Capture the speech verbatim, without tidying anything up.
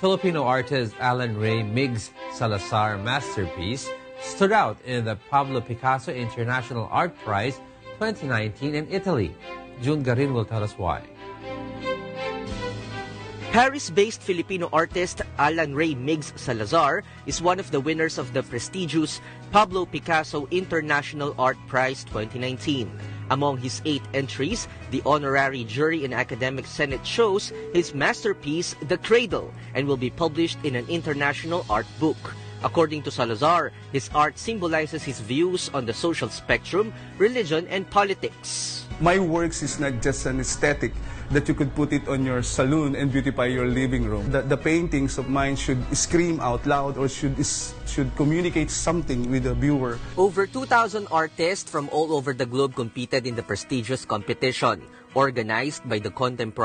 Filipino artist Allanrey Migz Salazar masterpiece stood out in the Pablo Picasso International Art Prize twenty nineteen in Italy. Jun Garin will tell us why. Paris-based Filipino artist Allanrey Migz Salazar is one of the winners of the prestigious Pablo Picasso International Art Prize twenty nineteen. Among his eight entries, the honorary jury and academic senate chose his masterpiece, The Cradle, and will be published in an international art book. According to Salazar, his art symbolizes his views on the social spectrum, religion, and politics. My works is not just an aesthetic that you could put it on your saloon and beautify your living room. The, the paintings of mine should scream out loud or should, should communicate something with the viewer. Over two thousand artists from all over the globe competed in the prestigious competition, organized by the contemporary